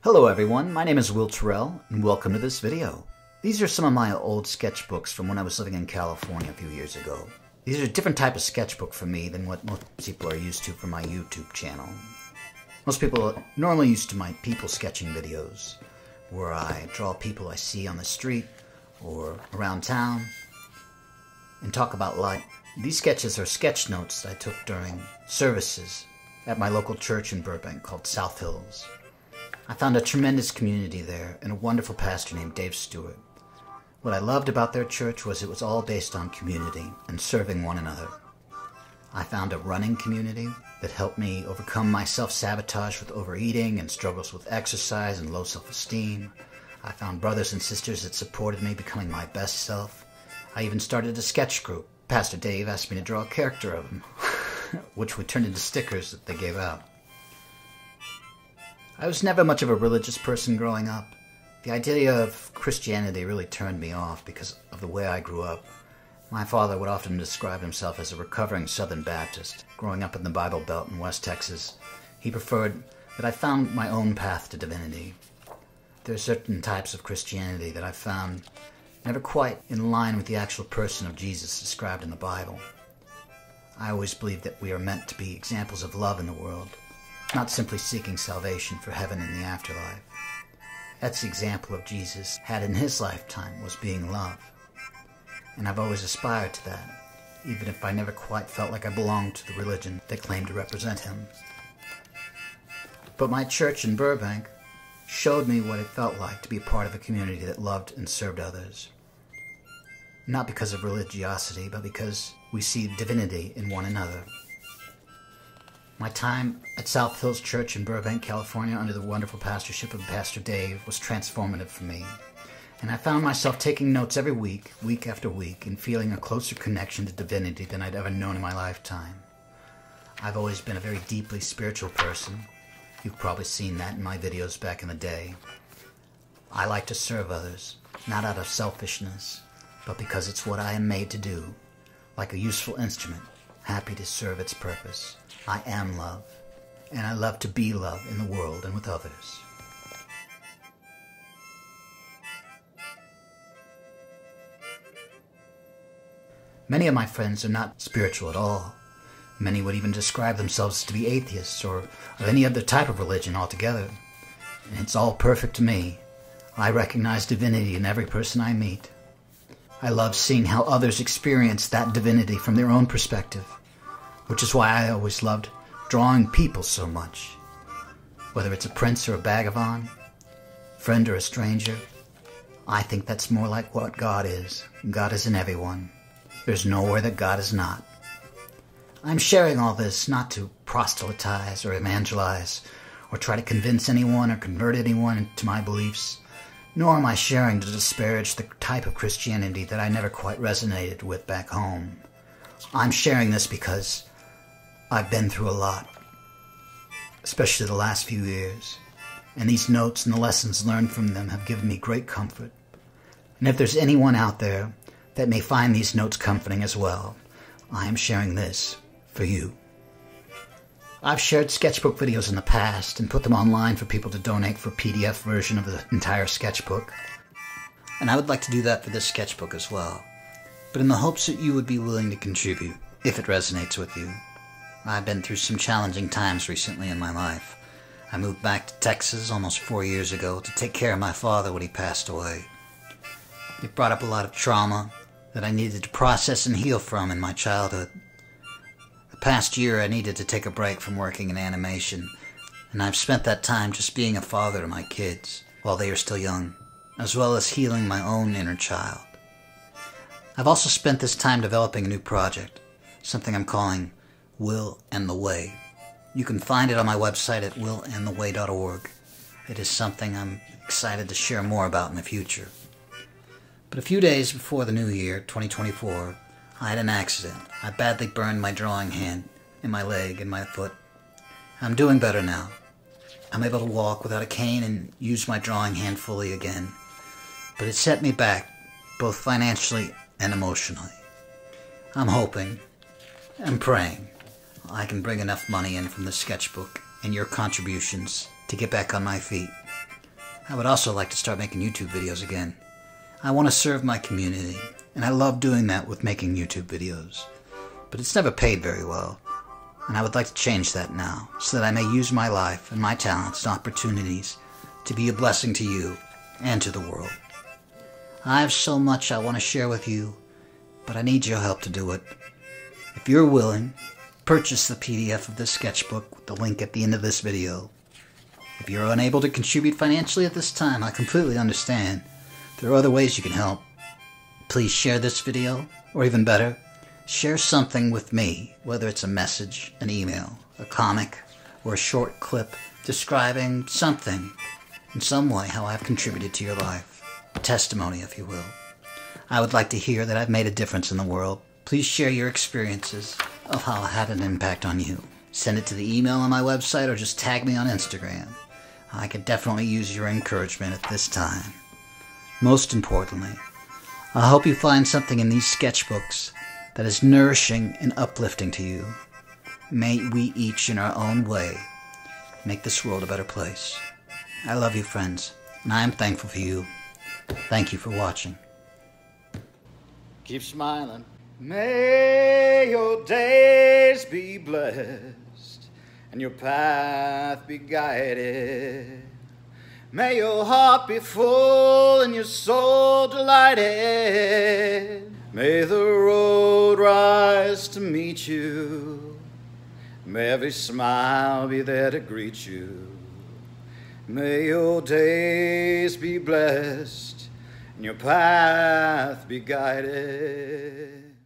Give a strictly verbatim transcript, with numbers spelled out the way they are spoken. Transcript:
Hello everyone, my name is Will Terrell, and welcome to this video. These are some of my old sketchbooks from when I was living in California a few years ago. These are a different type of sketchbook for me than what most people are used to from my YouTube channel. Most people are normally used to my people sketching videos, where I draw people I see on the street or around town and talk about life. These sketches are sketch notes that I took during services at my local church in Burbank called South Hills. I found a tremendous community there and a wonderful pastor named Dave Stewart. What I loved about their church was it was all based on community and serving one another. I found a running community that helped me overcome my self-sabotage with overeating and struggles with exercise and low self-esteem. I found brothers and sisters that supported me becoming my best self. I even started a sketch group. Pastor Dave asked me to draw a character of him, which would turn into stickers that they gave out. I was never much of a religious person growing up. The idea of Christianity really turned me off because of the way I grew up. My father would often describe himself as a recovering Southern Baptist. Growing up in the Bible Belt in West Texas, he preferred that I found my own path to divinity. There are certain types of Christianity that I found never quite in line with the actual person of Jesus described in the Bible. I always believed that we are meant to be examples of love in the world, not simply seeking salvation for heaven and the afterlife. That's the example of Jesus had in his lifetime, was being love. And I've always aspired to that, even if I never quite felt like I belonged to the religion that claimed to represent him. But my church in Burbank showed me what it felt like to be a part of a community that loved and served others. Not because of religiosity, but because we see divinity in one another. My time at South Hills Church in Burbank, California, under the wonderful pastorship of Pastor Dave, was transformative for me. And I found myself taking notes every week, week after week, and feeling a closer connection to divinity than I'd ever known in my lifetime. I've always been a very deeply spiritual person. You've probably seen that in my videos back in the day. I like to serve others, not out of selfishness, but because it's what I am made to do, like a useful instrument, happy to serve its purpose. I am love, and I love to be love in the world and with others. Many of my friends are not spiritual at all. Many would even describe themselves to be atheists or of any other type of religion altogether. And it's all perfect to me. I recognize divinity in every person I meet. I love seeing how others experience that divinity from their own perspective, which is why I always loved drawing people so much. Whether it's a prince or a vagabond, friend or a stranger, I think that's more like what God is. God is in everyone. There's nowhere that God is not. I'm sharing all this not to proselytize or evangelize or try to convince anyone or convert anyone to my beliefs, nor am I sharing to disparage the type of Christianity that I never quite resonated with back home. I'm sharing this because I've been through a lot, especially the last few years, and these notes and the lessons learned from them have given me great comfort. And if there's anyone out there that may find these notes comforting as well, I am sharing this for you. I've shared sketchbook videos in the past and put them online for people to donate for a P D F version of the entire sketchbook, and I would like to do that for this sketchbook as well, but in the hopes that you would be willing to contribute if it resonates with you. I've been through some challenging times recently in my life. I moved back to Texas almost four years ago to take care of my father when he passed away. It brought up a lot of trauma that I needed to process and heal from in my childhood. The past year I needed to take a break from working in animation, and I've spent that time just being a father to my kids while they are still young, as well as healing my own inner child. I've also spent this time developing a new project, something I'm calling Will and the Way. You can find it on my website at will and the way dot org. It is something I'm excited to share more about in the future. But a few days before the new year, twenty twenty-four, I had an accident. I badly burned my drawing hand and my leg and my foot. I'm doing better now. I'm able to walk without a cane and use my drawing hand fully again. But it set me back, both financially and emotionally. I'm hoping and praying I can bring enough money in from the sketchbook and your contributions to get back on my feet. I would also like to start making YouTube videos again. I want to serve my community, and I love doing that with making YouTube videos. But it's never paid very well, and I would like to change that now, so that I may use my life and my talents and opportunities to be a blessing to you and to the world. I have so much I want to share with you, but I need your help to do it. If you're willing, purchase the P D F of this sketchbook with the link at the end of this video. If you're unable to contribute financially at this time, I completely understand. There are other ways you can help. Please share this video, or even better, share something with me, whether it's a message, an email, a comic, or a short clip describing something in some way how I've contributed to your life. A testimony, if you will. I would like to hear that I've made a difference in the world. Please share your experiences of how I had an impact on you. Send it to the email on my website or just tag me on Instagram. I could definitely use your encouragement at this time. Most importantly, I hope you find something in these sketchbooks that is nourishing and uplifting to you. May we each in our own way make this world a better place. I love you, friends, and I am thankful for you. Thank you for watching. Keep smiling. May your days be blessed and your path be guided. May your heart be full and your soul delighted. May the road rise to meet you. May every smile be there to greet you. May your days be blessed and your path be guided.